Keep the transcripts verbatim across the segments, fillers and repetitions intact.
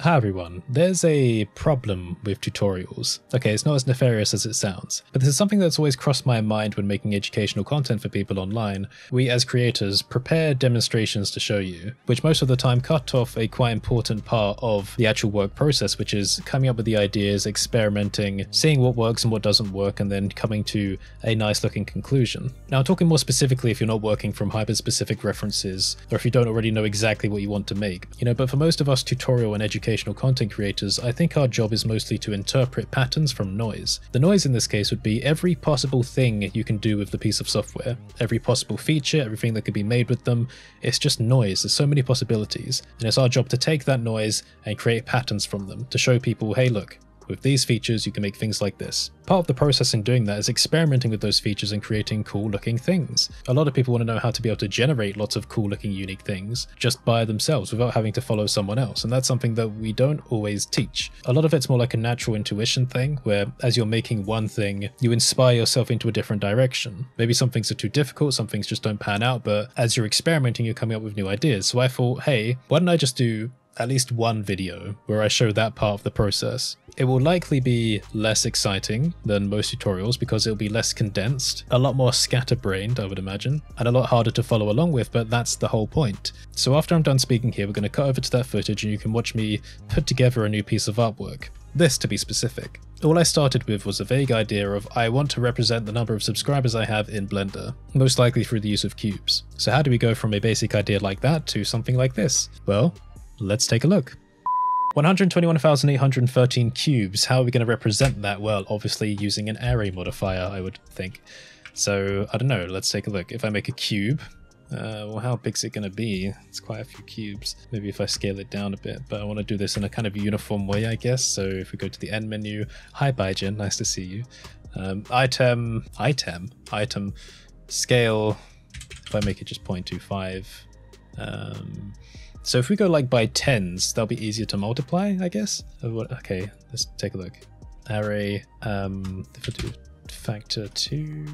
Hi everyone, there's a problem with tutorials. Okay, it's not as nefarious as it sounds, but this is something that's always crossed my mind when making educational content for people online. We as creators prepare demonstrations to show you, which most of the time cut off a quite important part of the actual work process, which is coming up with the ideas, experimenting, seeing what works and what doesn't work, and then coming to a nice looking conclusion. Now, I'm talking more specifically if you're not working from hyper-specific references, or if you don't already know exactly what you want to make, you know, but for most of us tutorial and education educational content creators, I think our job is mostly to interpret patterns from noise. The noise in this case would be every possible thing you can do with the piece of software, every possible feature, everything that could be made with them. It's just noise, there's so many possibilities, and it's our job to take that noise and create patterns from them to show people, hey look, with these features you can make things like this. Part of the process in doing that is experimenting with those features and creating cool looking things. A lot of people want to know how to be able to generate lots of cool looking unique things just by themselves without having to follow someone else, and that's something that we don't always teach. A lot of it's more like a natural intuition thing where as you're making one thing you inspire yourself into a different direction. Maybe some things are too difficult, some things just don't pan out, but as you're experimenting you're coming up with new ideas. So I thought, hey, why don't I just do at least one video where I show that part of the process. It will likely be less exciting than most tutorials because it'll be less condensed, a lot more scatterbrained I would imagine, and a lot harder to follow along with, but that's the whole point. So after I'm done speaking here, we're going to cut over to that footage and you can watch me put together a new piece of artwork. This to be specific. All I started with was a vague idea of I want to represent the number of subscribers I have in Blender, most likely through the use of cubes. So how do we go from a basic idea like that to something like this? Well, let's take a look. one hundred twenty-one thousand eight hundred thirteen cubes. How are we going to represent that? Well, obviously using an array modifier, I would think. So, I don't know, let's take a look. If I make a cube, uh, well, how big's it going to be? It's quite a few cubes. Maybe if I scale it down a bit, but I want to do this in a kind of uniform way, I guess. So if we go to the end menu, hi BiGen, nice to see you. Um, item, item, item, scale, if I make it just zero point two five, um, so if we go like by tens, that'll be easier to multiply, I guess. Okay, let's take a look. Array, um, if I do factor two.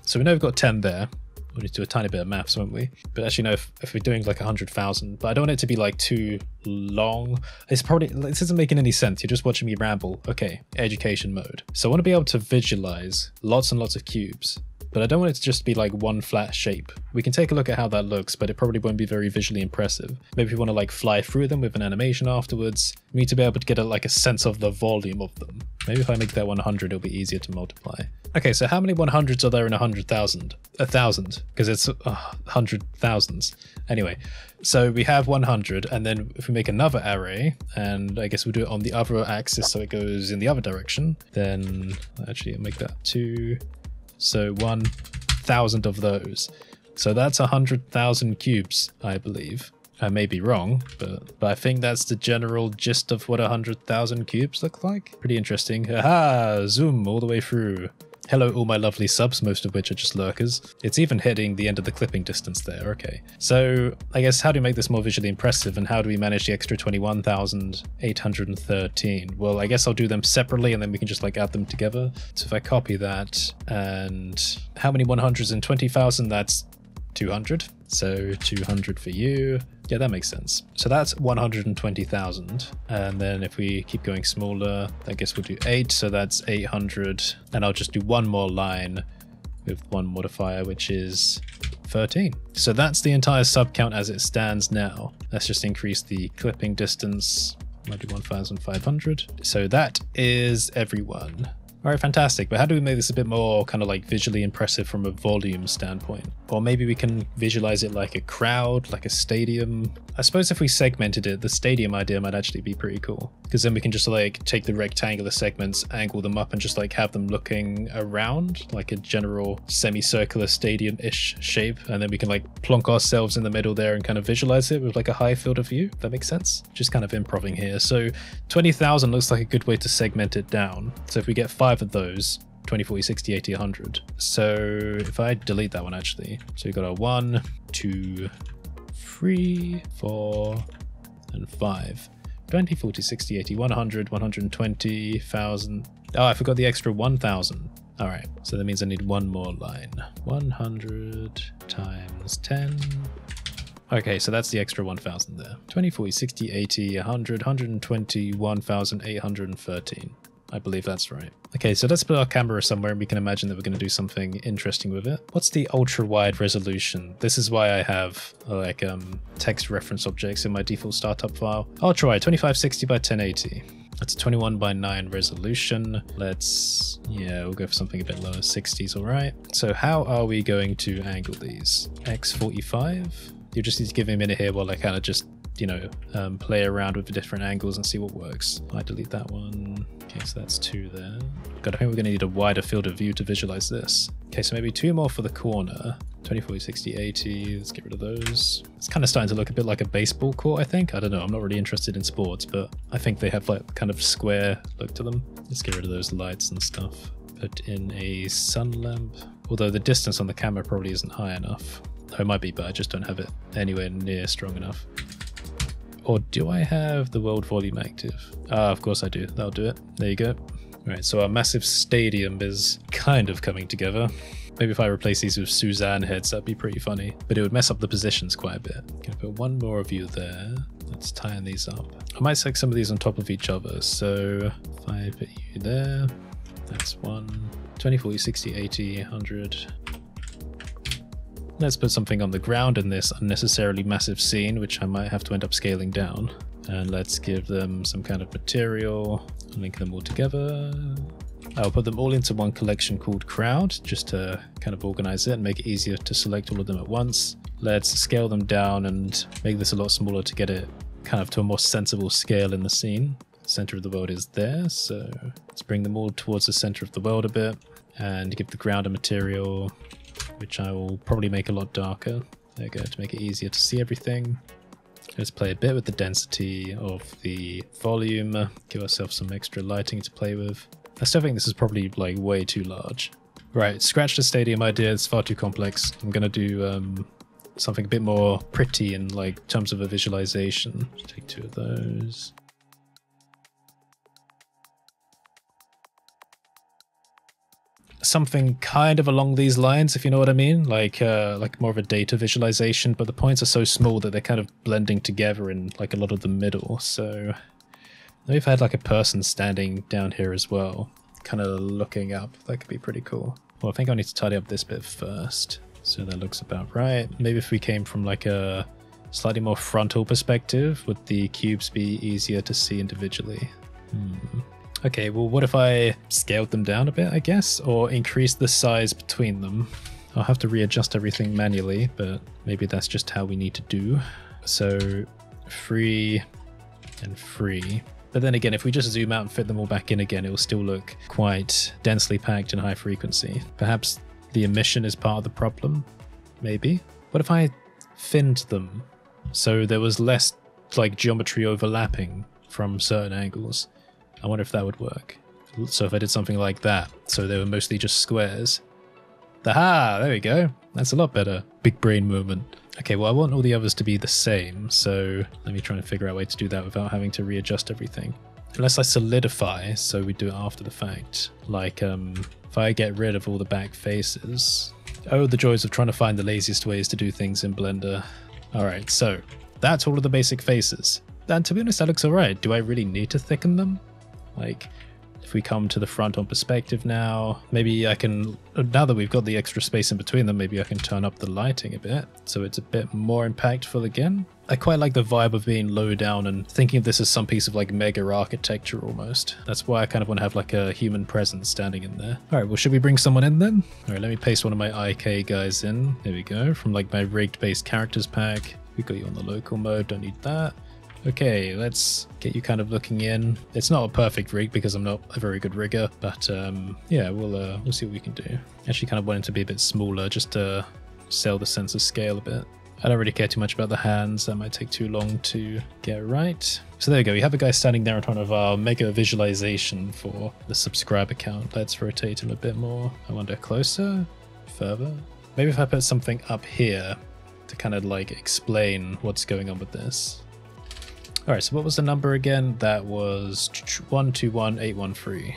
So we know we've got ten there. We'll need to do a tiny bit of maths, won't we? But actually, no, if, if we're doing like one hundred thousand, but I don't want it to be like too long. It's probably, this isn't making any sense. You're just watching me ramble. Okay, education mode. So I want to be able to visualize lots and lots of cubes, but I don't want it to just be like one flat shape. We can take a look at how that looks, but it probably won't be very visually impressive. Maybe we want to like fly through them with an animation afterwards. We need to be able to get a, like a sense of the volume of them. Maybe if I make that one hundred, it'll be easier to multiply. Okay, so how many one hundreds are there in one hundred thousand? A thousand, because it's uh, one hundred thousands. Anyway, so we have one hundred, and then if we make another array, and I guess we'll do it on the other axis so it goes in the other direction, then actually I'll make that two. So one thousand of those. So that's one hundred thousand cubes, I believe. I may be wrong, but, but I think that's the general gist of what one hundred thousand cubes look like. Pretty interesting. Aha! Zoom all the way through. Hello all my lovely subs, most of which are just lurkers. It's even hitting the end of the clipping distance there, okay. So I guess how do we make this more visually impressive and how do we manage the extra twenty-one thousand eight hundred thirteen? Well, I guess I'll do them separately and then we can just like add them together. So if I copy that and how many one hundreds in twenty thousand? That's two hundred. So two hundred for you. Yeah, that makes sense. So that's one hundred twenty thousand. And then if we keep going smaller, I guess we'll do eight. So that's eight hundred. And I'll just do one more line with one modifier, which is thirteen. So that's the entire sub count as it stands now. Let's just increase the clipping distance. I'll do one thousand five hundred. So that is everyone. All right, fantastic. But how do we make this a bit more kind of like visually impressive from a volume standpoint? Or maybe we can visualize it like a crowd, like a stadium. I suppose if we segmented it, the stadium idea might actually be pretty cool because then we can just like take the rectangular segments, angle them up and just like have them looking around like a general semicircular stadium-ish shape. And then we can like plonk ourselves in the middle there and kind of visualize it with like a high field of view. If that makes sense. Just kind of improvising here. So twenty thousand looks like a good way to segment it down. So if we get five of those, twenty, forty, sixty, eighty, one hundred. So if I delete that one actually, so we've got our one, two, three, four, and five. twenty, forty, sixty, eighty, one hundred, one hundred twenty thousand. Oh, I forgot the extra one thousand. All right, so that means I need one more line. one hundred times ten Okay, so that's the extra one thousand there. twenty, forty, sixty, eighty, one hundred, one hundred twenty, one thousand eight hundred thirteen. I believe that's right. Okay, so let's put our camera somewhere and we can imagine that we're going to do something interesting with it. What's the ultra-wide resolution? This is why I have like um, text reference objects in my default startup file. Ultra-wide, twenty-five sixty by ten eighty. That's twenty-one by nine resolution. Let's, yeah, we'll go for something a bit lower, sixties, all right. So how are we going to angle these? by forty-five? You'll just need to give me a minute here while I kind of just, you know, um, play around with the different angles and see what works. I delete that one. Okay, so that's two there. God, I think we're gonna need a wider field of view to visualize this. Okay, so maybe two more for the corner. twenty, forty, sixty, eighty, let's get rid of those. It's kind of starting to look a bit like a baseball court, I think. I don't know, I'm not really interested in sports, but I think they have like kind of square look to them. Let's get rid of those lights and stuff. Put in a sun lamp. Although the distance on the camera probably isn't high enough. Oh, it might be, but I just don't have it anywhere near strong enough. Or do I have the world volume active? Ah, of course I do. That'll do it. There you go. All right, so our massive stadium is kind of coming together. Maybe if I replace these with Suzanne heads, that'd be pretty funny. But it would mess up the positions quite a bit. I'm gonna put one more of you there. Let's tie these up. I might stack some of these on top of each other. So if I put you there, that's one. twenty, forty, sixty, eighty, one hundred. Let's put something on the ground in this unnecessarily massive scene, which I might have to end up scaling down. And let's give them some kind of material, link them all together. I'll put them all into one collection called crowd, just to kind of organize it and make it easier to select all of them at once. Let's scale them down and make this a lot smaller to get it kind of to a more sensible scale in the scene. Center of the world is there, so let's bring them all towards the center of the world a bit and give the ground a material, which I will probably make a lot darker. There we go, to make it easier to see everything. Let's play a bit with the density of the volume, give ourselves some extra lighting to play with. I still think this is probably like way too large. Right, scratch the stadium idea, it's far too complex. I'm gonna do um, something a bit more pretty in like terms of a visualization. Take two of those. Something kind of along these lines, if you know what I mean, like uh, like more of a data visualization, but the points are so small that they're kind of blending together in like a lot of the middle. So we've had like a person standing down here as well, kind of looking up. That could be pretty cool. Well, I think I need to tidy up this bit first. So that looks about right. Maybe if we came from like a slightly more frontal perspective, would the cubes be easier to see individually? Hmm. Okay, well, what if I scaled them down a bit, I guess, or increased the size between them? I'll have to readjust everything manually, but maybe that's just how we need to do. So three and three. But then again, if we just zoom out and fit them all back in again, it will still look quite densely packed and high frequency. Perhaps the emission is part of the problem, maybe? What if I thinned them so there was less like geometry overlapping from certain angles? I wonder if that would work. So if I did something like that, so they were mostly just squares. Aha! There we go. That's a lot better. Big brain moment. Okay, well I want all the others to be the same, so let me try and figure out a way to do that without having to readjust everything. Unless I solidify, so we do it after the fact. Like, um, if I get rid of all the back faces. Oh, the joys of trying to find the laziest ways to do things in Blender. Alright, so that's all of the basic faces. And to be honest, that looks alright. Do I really need to thicken them? Like, if we come to the front on perspective now, maybe I can, now that we've got the extra space in between them, maybe I can turn up the lighting a bit so it's a bit more impactful again. I quite like the vibe of being low down and thinking of this as some piece of like mega architecture almost. That's why I kind of want to have like a human presence standing in there. All right, well, should we bring someone in then? All right, let me paste one of my I K guys in. There we go, from like my rigged based characters pack. We got you on the local mode, don't need that. Okay, let's get you kind of looking in. It's not a perfect rig because I'm not a very good rigger, but um, yeah, we'll uh, we'll see what we can do. Actually kind of want it to be a bit smaller just to sell the sense of scale a bit. I don't really care too much about the hands. That might take too long to get right. So there we go. We have a guy standing there in front of our mega visualization for the subscriber count. Let's rotate him a bit more. I wonder, closer, further? Maybe if I put something up here to kind of like explain what's going on with this. All right, so what was the number again? That was one two one eight one three.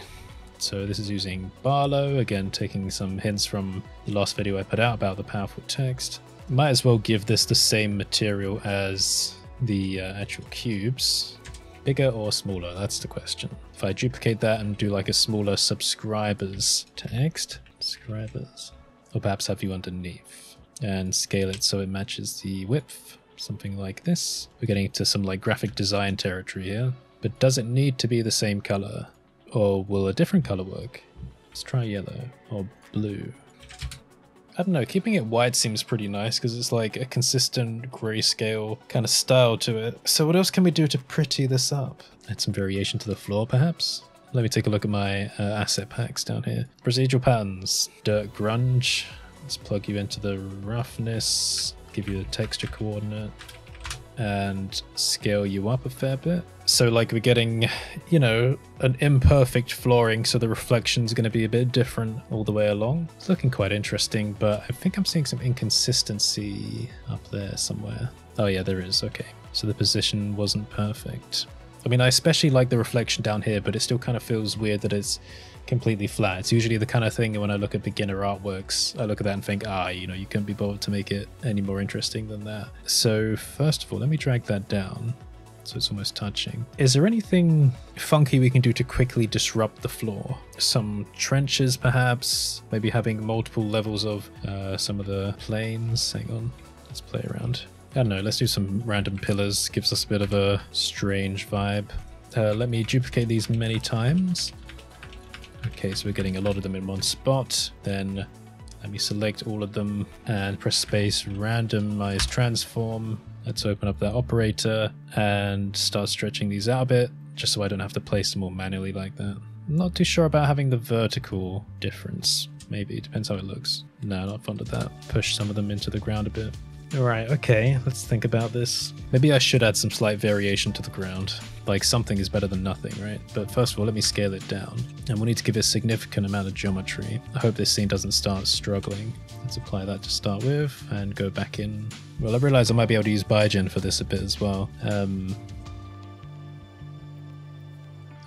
So this is using Barlow, again, taking some hints from the last video I put out about the powerful text. might as well give this the same material as the uh, actual cubes. Bigger or smaller, that's the question. If I duplicate that and do like a smaller subscribers text, subscribers, or perhaps have you underneath, and scale it so it matches the width, something like this. We're getting into some like graphic design territory here, but does it need to be the same color, or will a different color work? Let's try yellow or blue. I don't know, keeping it wide seems pretty nice because it's like a consistent grayscale kind of style to it. So what else can we do to pretty this up? Add some variation to the floor perhaps? Let me take a look at my uh, asset packs down here. Procedural patterns, dirt grunge. Let's plug you into the roughness, give you a texture coordinate and scale you up a fair bit. So like we're getting, you know, an imperfect flooring, so the reflection's going to be a bit different all the way along. It's looking quite interesting, but I think I'm seeing some inconsistency up there somewhere. Oh yeah, there is, okay. So the position wasn't perfect. I mean, I especially like the reflection down here, but it still kind of feels weird that it's completely flat. It's usually the kind of thing when I look at beginner artworks, I look at that and think, ah, you know, you couldn't be bothered to make it any more interesting than that. So first of all, let me drag that down so it's almost touching. Is there anything funky we can do to quickly disrupt the floor? Some trenches perhaps, maybe having multiple levels of uh, some of the planes. Hang on, let's play around. I don't know, let's do some random pillars, gives us a bit of a strange vibe. Uh, let me duplicate these many times. Okay, so we're getting a lot of them in one spot. Then let me select all of them and press space, randomize transform. Let's open up that operator and start stretching these out a bit, just so I don't have to place them all manually like that. I'm not too sure about having the vertical difference, maybe, it depends how it looks. No, not fond of that. Push some of them into the ground a bit. Alright, okay, let's think about this. Maybe I should add some slight variation to the ground. Like, something is better than nothing, right? But first of all, let me scale it down. And we'll need to give it a significant amount of geometry. I hope this scene doesn't start struggling. Let's apply that to start with, and go back in. Well, I realize I might be able to use BiGen for this a bit as well. Um,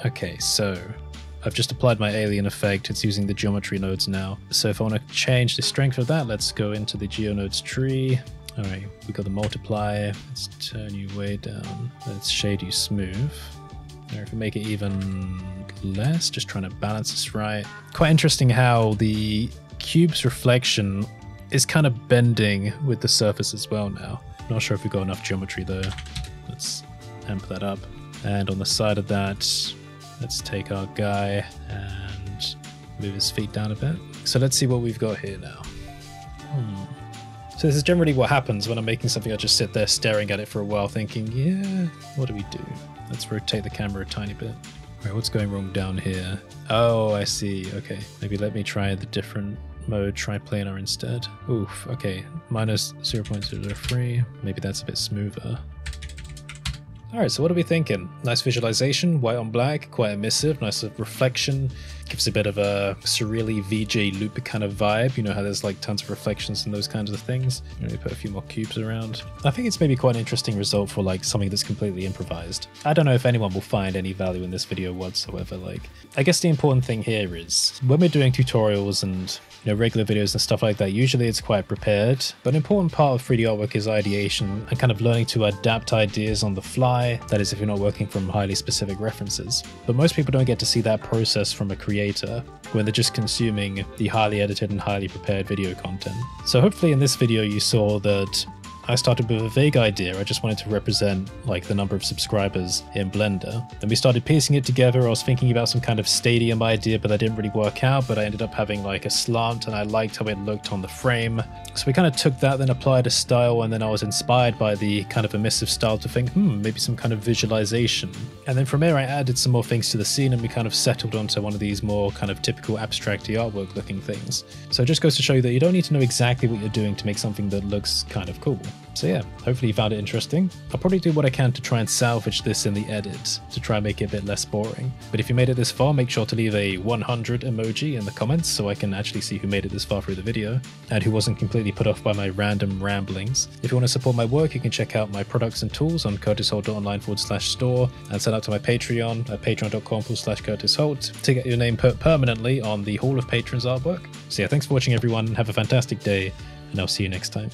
okay, so I've just applied my alien effect. It's using the geometry nodes now. So if I want to change the strength of that, let's go into the GeoNodes tree. All right, we got the multiply. Let's turn you way down. Let's shade you smooth. Now if we make it even less, just trying to balance this right. Quite interesting how the cube's reflection is kind of bending with the surface as well now. Not sure if we've got enough geometry though. Let's amp that up. And on the side of that, let's take our guy and move his feet down a bit. So let's see what we've got here now. Hmm. So this is generally what happens when I'm making something. I just sit there staring at it for a while thinking, yeah, what do we do? Let's rotate the camera a tiny bit. All right, what's going wrong down here? Oh, I see. Okay, maybe let me try the different mode, triplanar instead. Oof, okay, minus zero point zero three. Maybe that's a bit smoother. All right, so what are we thinking? Nice visualization, white on black, quite emissive, nice reflection. Gives a bit of a surreally V J loop kind of vibe. You know how there's like tons of reflections and those kinds of things. Maybe put a few more cubes around. I think it's maybe quite an interesting result for like something that's completely improvised. I don't know if anyone will find any value in this video whatsoever. Like, I guess the important thing here is when we're doing tutorials and, you know, regular videos and stuff like that, usually it's quite prepared. But an important part of three D artwork is ideation and kind of learning to adapt ideas on the fly. That is, if you're not working from highly specific references. But most people don't get to see that process from a creator when they're just consuming the highly edited and highly prepared video content. So hopefully in this video you saw that I started with a vague idea. I just wanted to represent like the number of subscribers in Blender. Then we started piecing it together. I was thinking about some kind of stadium idea, but that didn't really work out, but I ended up having like a slant and I liked how it looked on the frame. So we kind of took that, then applied a style, and then I was inspired by the kind of emissive style to think, hmm, maybe some kind of visualization. And then from here I added some more things to the scene and we kind of settled onto one of these more kind of typical abstract-y artwork looking things. So it just goes to show you that you don't need to know exactly what you're doing to make something that looks kind of cool. So yeah, hopefully you found it interesting. I'll probably do what I can to try and salvage this in the edit to try and make it a bit less boring. But if you made it this far, make sure to leave a one hundred emoji in the comments so I can actually see who made it this far through the video and who wasn't completely put off by my random ramblings. If you want to support my work, you can check out my products and tools on curtis holt dot online forward slash store and sign up to my Patreon at patreon dot com forward slash curtis holt to get your name put permanently on the Hall of Patrons artwork. So yeah, thanks for watching everyone, have a fantastic day, and I'll see you next time.